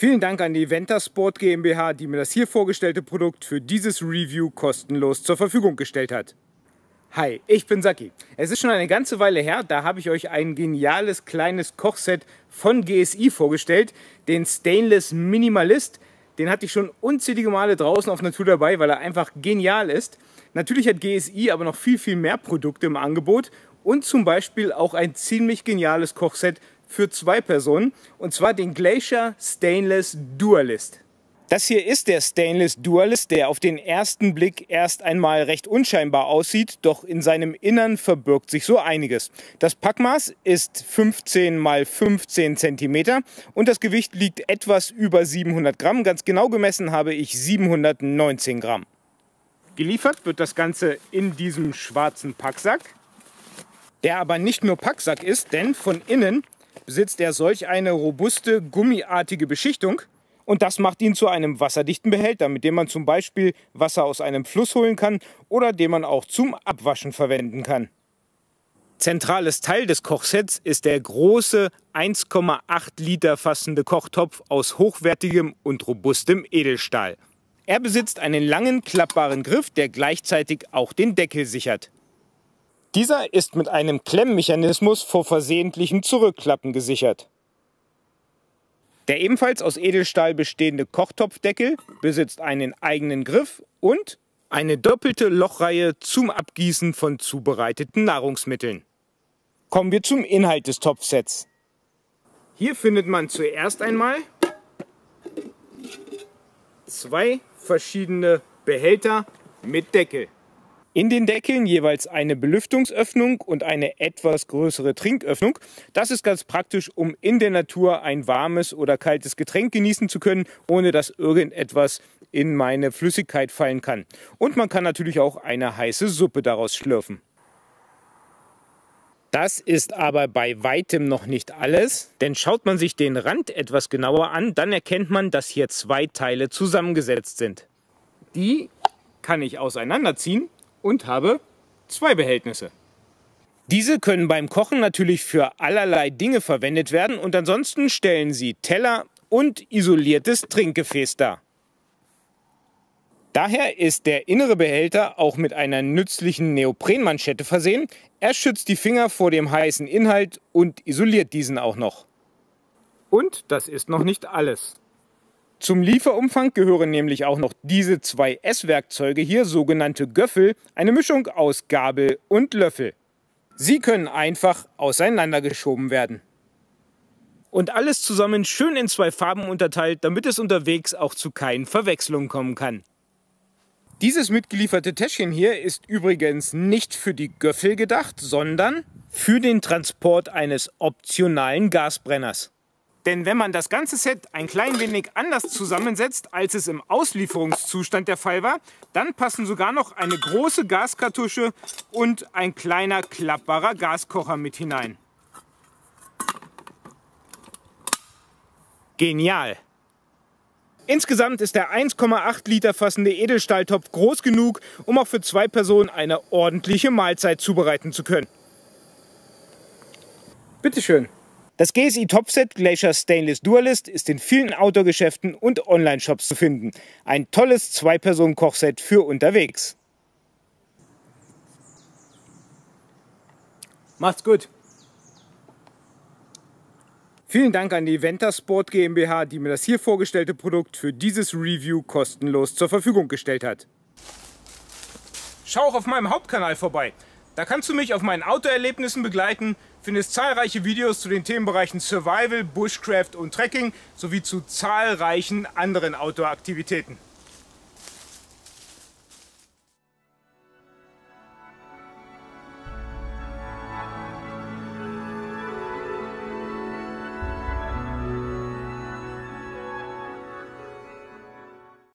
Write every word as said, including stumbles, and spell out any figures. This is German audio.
Vielen Dank an die Ventasport GmbH, die mir das hier vorgestellte Produkt für dieses Review kostenlos zur Verfügung gestellt hat. Hi, ich bin Sacki. Es ist schon eine ganze Weile her, da habe ich euch ein geniales kleines Kochset von G S I vorgestellt, den Stainless Minimalist. Den hatte ich schon unzählige Male draußen auf Natur dabei, weil er einfach genial ist. Natürlich hat G S I aber noch viel, viel mehr Produkte im Angebot und zum Beispiel auch ein ziemlich geniales Kochset für zwei Personen, und zwar den Glacier Stainless Dualist. Das hier ist der Stainless Dualist, der auf den ersten Blick erst einmal recht unscheinbar aussieht, doch in seinem Innern verbirgt sich so einiges. Das Packmaß ist fünfzehn mal fünfzehn Zentimeter und das Gewicht liegt etwas über siebenhundert Gramm. Ganz genau gemessen habe ich siebenhundertneunzehn Gramm. Geliefert wird das Ganze in diesem schwarzen Packsack, der aber nicht nur Packsack ist, denn von innen besitzt er solch eine robuste, gummiartige Beschichtung. Und das macht ihn zu einem wasserdichten Behälter, mit dem man zum Beispiel Wasser aus einem Fluss holen kann oder den man auch zum Abwaschen verwenden kann. Zentrales Teil des Kochsets ist der große eins Komma acht Liter fassende Kochtopf aus hochwertigem und robustem Edelstahl. Er besitzt einen langen, klappbaren Griff, der gleichzeitig auch den Deckel sichert. Dieser ist mit einem Klemmmechanismus vor versehentlichem Zurückklappen gesichert. Der ebenfalls aus Edelstahl bestehende Kochtopfdeckel besitzt einen eigenen Griff und eine doppelte Lochreihe zum Abgießen von zubereiteten Nahrungsmitteln. Kommen wir zum Inhalt des Topfsets. Hier findet man zuerst einmal zwei verschiedene Behälter mit Deckel. In den Deckeln jeweils eine Belüftungsöffnung und eine etwas größere Trinköffnung. Das ist ganz praktisch, um in der Natur ein warmes oder kaltes Getränk genießen zu können, ohne dass irgendetwas in meine Flüssigkeit fallen kann. Und man kann natürlich auch eine heiße Suppe daraus schlürfen. Das ist aber bei weitem noch nicht alles, denn schaut man sich den Rand etwas genauer an, dann erkennt man, dass hier zwei Teile zusammengesetzt sind. Die kann ich auseinanderziehen und habe zwei Behältnisse. Diese können beim Kochen natürlich für allerlei Dinge verwendet werden und ansonsten stellen sie Teller und isoliertes Trinkgefäß dar. Daher ist der innere Behälter auch mit einer nützlichen Neoprenmanschette versehen. Er schützt die Finger vor dem heißen Inhalt und isoliert diesen auch noch. Und das ist noch nicht alles. Zum Lieferumfang gehören nämlich auch noch diese zwei Esswerkzeuge hier, sogenannte Göffel, eine Mischung aus Gabel und Löffel. Sie können einfach auseinandergeschoben werden. Und alles zusammen schön in zwei Farben unterteilt, damit es unterwegs auch zu keinen Verwechslungen kommen kann. Dieses mitgelieferte Täschchen hier ist übrigens nicht für die Göffel gedacht, sondern für den Transport eines optionalen Gasbrenners. Denn wenn man das ganze Set ein klein wenig anders zusammensetzt, als es im Auslieferungszustand der Fall war, dann passen sogar noch eine große Gaskartusche und ein kleiner klappbarer Gaskocher mit hinein. Genial! Insgesamt ist der eins Komma acht Liter fassende Edelstahltopf groß genug, um auch für zwei Personen eine ordentliche Mahlzeit zubereiten zu können. Bitteschön! Das G S I Topset Glacier Stainless Dualist ist in vielen Outdoor-Geschäften und Online-Shops zu finden. Ein tolles Zwei-Personen-Kochset für unterwegs. Macht's gut! Vielen Dank an die Ventasport GmbH, die mir das hier vorgestellte Produkt für dieses Review kostenlos zur Verfügung gestellt hat. Schau auch auf meinem Hauptkanal vorbei. Da kannst du mich auf meinen Outdoor-Erlebnissen begleiten, findest zahlreiche Videos zu den Themenbereichen Survival, Bushcraft und Trekking sowie zu zahlreichen anderen Outdoor-Aktivitäten.